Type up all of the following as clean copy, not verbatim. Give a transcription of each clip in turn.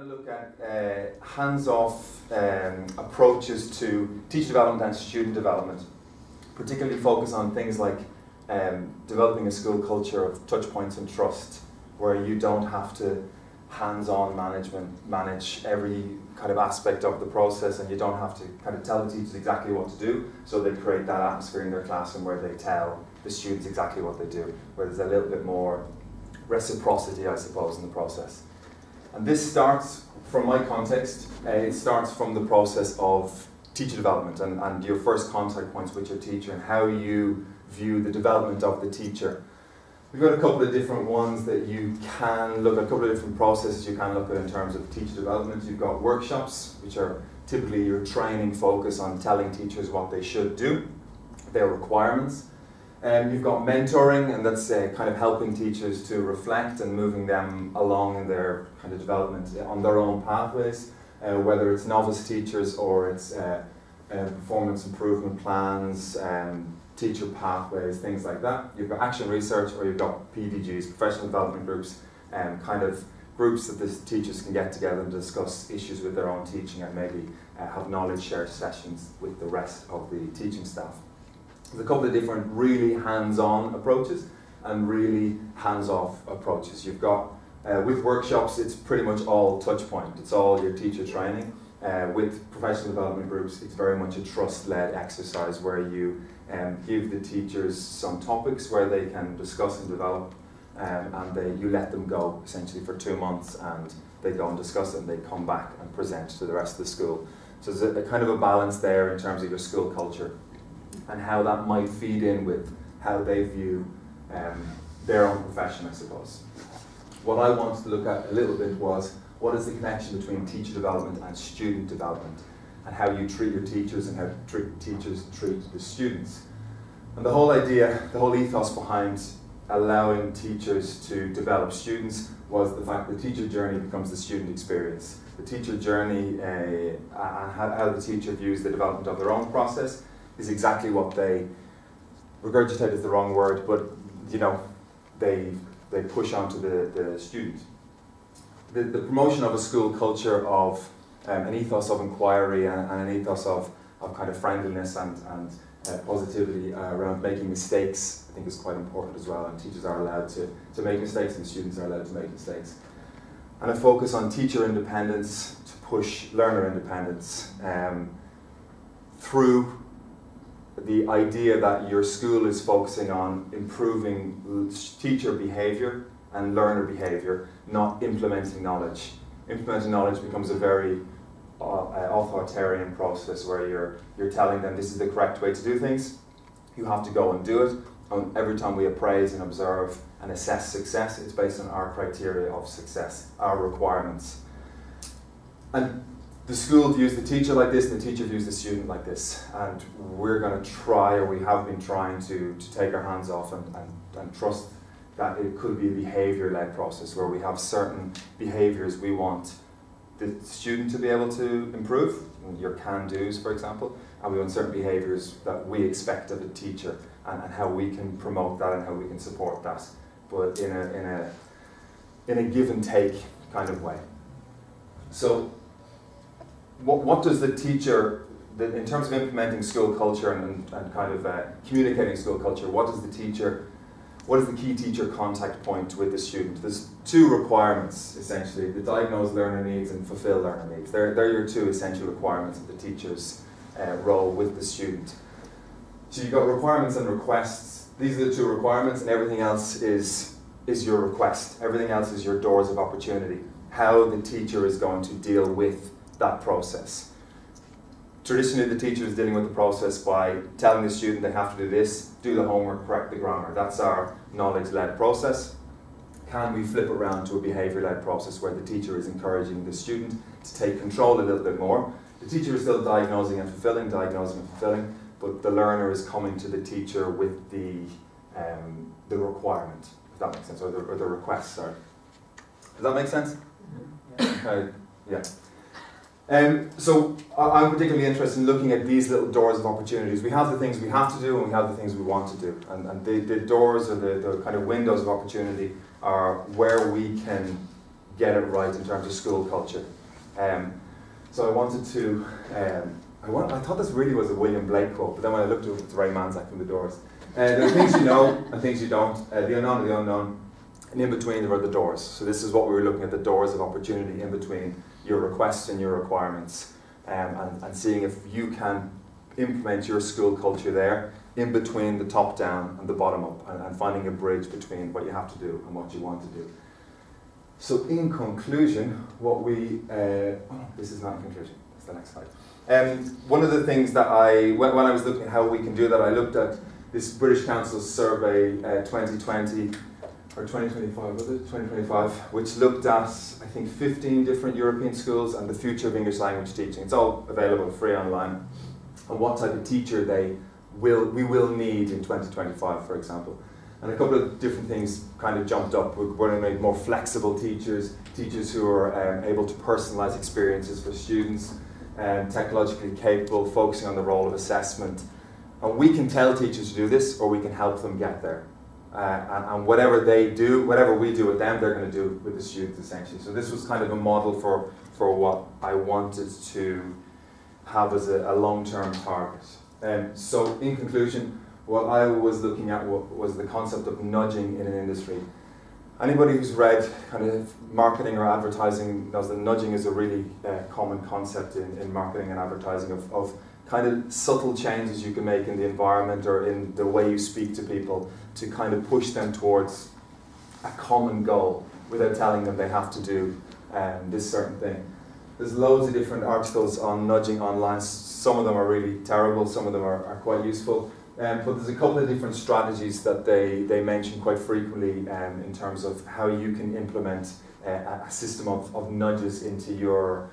going to look at hands-off approaches to teacher development and student development, particularly focus on things like developing a school culture of touch points and trust, where you don't have to hands-on manage every kind of aspect of the process, and you don't have to kind of tell the teachers exactly what to do, so they create that atmosphere in their classroom where they tell the students exactly what they do, where there's a little bit more reciprocity, I suppose, in the process. And this starts, from my context, it starts from the process of teacher development and your first contact points with your teacher and how you view the development of the teacher. We've got a couple of different ones that you can look at, a couple of different processes you can look at in terms of teacher development. You've got workshops, which are typically your training focus on telling teachers what they should do, their requirements. You've got mentoring, and that's kind of helping teachers to reflect and moving them along in their kind of development on their own pathways, whether it's novice teachers or it's performance improvement plans, teacher pathways, things like that. You've got Action Research, or you've got PDGs, Professional Development Groups, kind of groups that the teachers can get together and discuss issues with their own teaching and maybe have knowledge share sessions with the rest of the teaching staff. There's a couple of different really hands-on approaches and really hands-off approaches. You've got, with workshops, it's pretty much all touch point. It's all your teacher training. With professional development groups, it's very much a trust-led exercise where you give the teachers some topics where they can discuss and develop, and you let them go essentially for 2 months, and they go and discuss it, and they come back and present to the rest of the school. So there's a kind of a balance there in terms of your school culture and how that might feed in with how they view their own profession, I suppose. What I wanted to look at a little bit was, what is the connection between teacher development and student development, and how you treat your teachers and how teachers treat the students. And the whole idea, the whole ethos behind allowing teachers to develop students was the fact that the teacher journey becomes the student experience. The teacher journey and how the teacher views the development of their own process is exactly what they, regurgitate is the wrong word, but you know, they push onto the student. The promotion of a school culture of an ethos of inquiry and an ethos of kind of friendliness and positivity around making mistakes, I think, is quite important as well, and teachers are allowed to make mistakes and students are allowed to make mistakes. And a focus on teacher independence to push learner independence through the idea that your school is focusing on improving teacher behaviour and learner behaviour, not implementing knowledge. Implementing knowledge becomes a very authoritarian process where you're telling them this is the correct way to do things, you have to go and do it, and every time we appraise and observe and assess success, it's based on our criteria of success, our requirements. And the school views the teacher like this, and the teacher views the student like this. And we're going to try, or we have been trying to take our hands off and trust that it could be a behaviour-led process where we have certain behaviours we want the student to be able to improve, your can-dos, for example, and we want certain behaviours that we expect of a teacher and how we can promote that and how we can support that, but in a give-and-take kind of way. So what does the teacher, in terms of implementing school culture and kind of communicating school culture, what does the teacher, what is the key teacher contact point with the student? There's two requirements, essentially, the diagnose learner needs and fulfill learner needs. They're your two essential requirements of the teacher's role with the student. So you've got requirements and requests. These are the two requirements, and everything else is your request. Everything else is your doors of opportunity, how the teacher is going to deal with that process. Traditionally, the teacher is dealing with the process by telling the student they have to do this, do the homework, correct the grammar. That's our knowledge-led process. Can we flip around to a behaviour-led process where the teacher is encouraging the student to take control a little bit more? The teacher is still diagnosing and fulfilling, but the learner is coming to the teacher with the requirement, if that makes sense, or the request, sorry. Does that make sense? Yeah. Yeah. So I'm particularly interested in looking at these little doors of opportunities. We have the things we have to do and we have the things we want to do. And the doors, or the kind of windows of opportunity, are where we can get it right in terms of school culture. So I wanted to, I thought this really was a William Blake quote, but then when I looked at it, it's Ray Manzak from The Doors. There are things you know and things you don't, the unknown and the unknown, and in between there are the doors. So this is what we were looking at, the doors of opportunity in between your requests and your requirements, and seeing if you can implement your school culture there in between the top down and the bottom up, and finding a bridge between what you have to do and what you want to do. So in conclusion, what we, this is not in conclusion, that's the next slide. One of the things that I, when I was looking at how we can do that, I looked at this British Council survey 2020, or 2025, was it? 2025, which looked at, I think, 15 different European schools and the future of English language teaching. It's all available free online. And what type of teacher they will need in 2025, for example. And a couple of different things kind of jumped up. We're going to need more flexible teachers, teachers who are able to personalize experiences for students, technologically capable, focusing on the role of assessment. And we can tell teachers to do this, or we can help them get there. And whatever they do, whatever we do with them, they're going to do with the students, essentially. So this was kind of a model for what I wanted to have as a long-term target. So in conclusion, what I was looking at was the concept of nudging in an industry. Anybody who's read kind of marketing or advertising knows that nudging is a really common concept in marketing and advertising of kind of subtle changes you can make in the environment or in the way you speak to people to kind of push them towards a common goal without telling them they have to do this certain thing. There's loads of different articles on nudging online. Some of them are really terrible, some of them are quite useful. But there's a couple of different strategies that they mention quite frequently in terms of how you can implement a system of nudges into your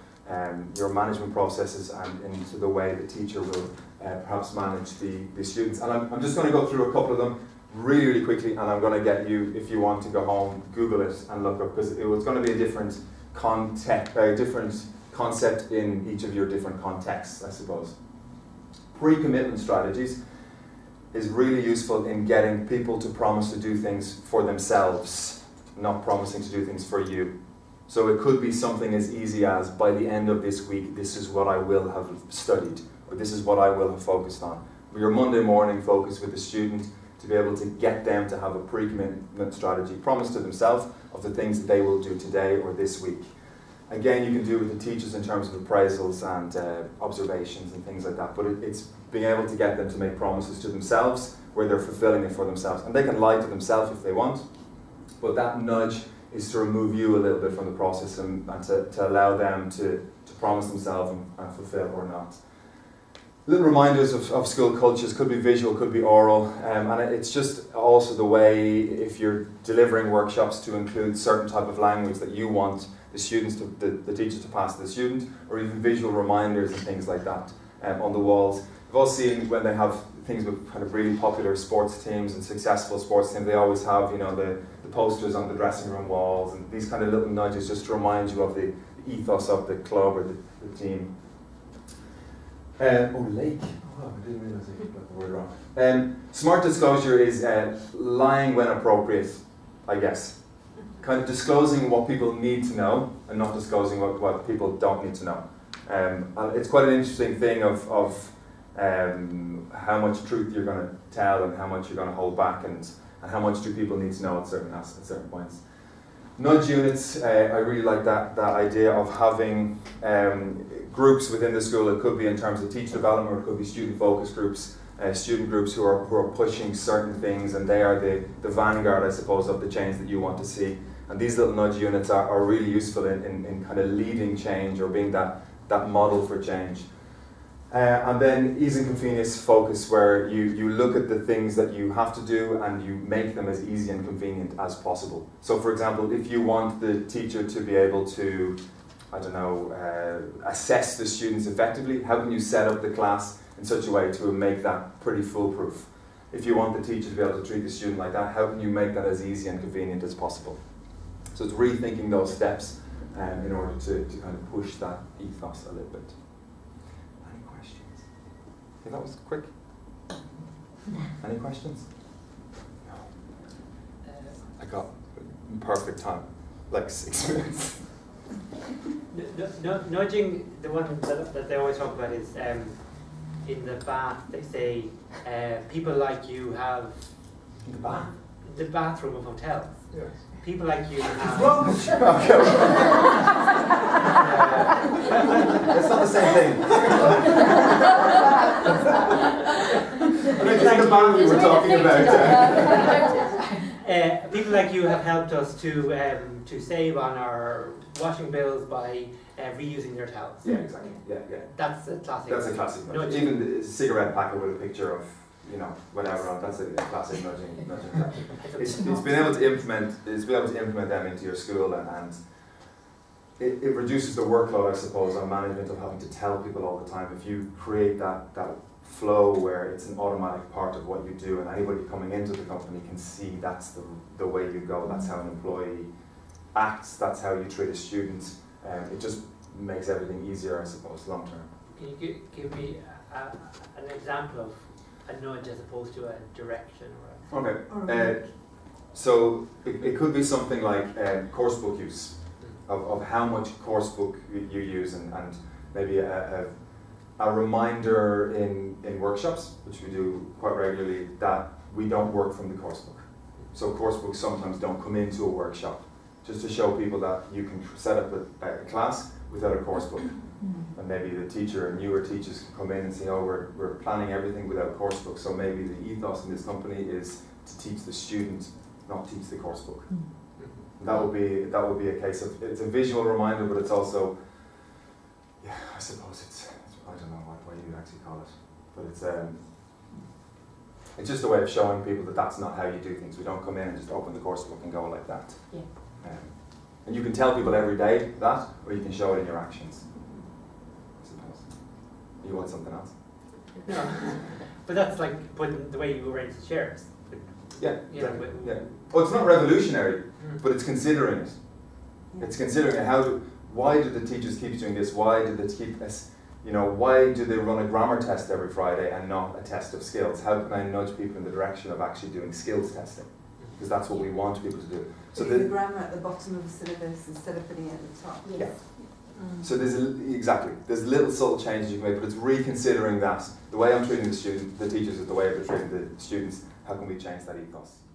management processes and into the way the teacher will perhaps manage the students. And I'm just going to go through a couple of them really, really quickly, and I'm going to get you, if you want to go home, Google it and look up, because it was going to be a different concept in each of your different contexts, I suppose. Pre-commitment strategies is really useful in getting people to promise to do things for themselves, not promising to do things for you. So it could be something as easy as, by the end of this week, this is what I will have studied, or this is what I will have focused on. Your Monday morning focus with the student, to be able to get them to have a pre-commitment strategy, promise to themselves of the things that they will do today or this week. Again, you can do with the teachers in terms of appraisals and observations and things like that, but it's being able to get them to make promises to themselves where they're fulfilling it for themselves. And they can lie to themselves if they want, but that nudge is to remove you a little bit from the process and to allow them to promise themselves and fulfill or not. Little reminders of school cultures, could be visual, could be oral, and it's just also the way, if you're delivering workshops, to include certain type of language that you want the students, the teacher to pass to the student, or even visual reminders and things like that on the walls. We've all seen when they have things with kind of really popular sports teams and successful sports teams, they always have, you know, the posters on the dressing room walls and these kind of little nudges just to remind you of the ethos of the club or the team. Lake. Oh, I didn't realize I got the word wrong. Smart disclosure is lying when appropriate, I guess. Kind of disclosing what people need to know and not disclosing what people don't need to know. It's quite an interesting thing of how much truth you're going to tell and how much you're going to hold back, and how much do people need to know at certain points. Nudge units, I really like that idea of having groups within the school. It could be in terms of teacher development, or it could be student focus groups, student groups who are pushing certain things, and they are the vanguard, I suppose, of the change that you want to see. And these little nudge units are really useful in kind of leading change or being that model for change. And then ease and convenience focus, where you look at the things that you have to do and you make them as easy and convenient as possible. So for example, if you want the teacher to be able to, I don't know, assess the students effectively, how can you set up the class in such a way to make that pretty foolproof? If you want the teacher to be able to treat the student like that, how can you make that as easy and convenient as possible? So it's rethinking those steps in order to kind of push that ethos a little bit. That was quick. Any questions? No. I got perfect time. like 6 minutes. Nudging, the one that they always talk about is in the bath, they say people like you have... In the bath? The bathroom of hotels. Yes. People like you have... Rubbish! It's not the same thing. I mean, it's the man we were talking about. People like you have helped us to save on our washing bills by reusing their towels. Yeah, exactly. Yeah, yeah. That's a classic. That's a classic nudge. Even the cigarette packet with a picture of, you know, whatever on. That's a classic nudging tactic. It's been able to implement. It's been able to implement them into your school, and it reduces the workload, I suppose, on management of having to tell people all the time. If you create that flow where it's an automatic part of what you do, and anybody coming into the company can see that's the way you go, that's how an employee acts, that's how you treat a student, it just makes everything easier, I suppose, long term. Can you give me an example of a nudge as opposed to a direction? Or okay, so it could be something like course book use, of how much course book you use, and maybe a reminder in workshops, which we do quite regularly, that we don't work from the course book. So course books sometimes don't come into a workshop, just to show people that you can set up a class without a course book. And maybe the teacher and newer teachers can come in and say, oh, we're planning everything without course book, so maybe the ethos in this company is to teach the student, not teach the course book. That would be a case of, it's a visual reminder, but it's also, yeah, I suppose it's, I don't know what you actually call it, but it's just a way of showing people that that's not how you do things. We don't come in and just open the course book and go like that. Yeah. And you can tell people every day that, or you can show it in your actions, I suppose. You want something else? No, but that's like putting the way you arrange the chairs. Yeah, exactly. Yeah. Well, it's not revolutionary, but it's considering it. It's considering why do the teachers keep doing this? Why do they keep this? You know, why do they run a grammar test every Friday and not a test of skills? How can I nudge people in the direction of actually doing skills testing? Because that's what we want people to do. So the grammar at the bottom of the syllabus instead of putting it at the top. Yes. Yeah. So there's little subtle changes you can make, but it's reconsidering that. The way I'm treating the teachers is the way they're treating the students. How can we change that ethos?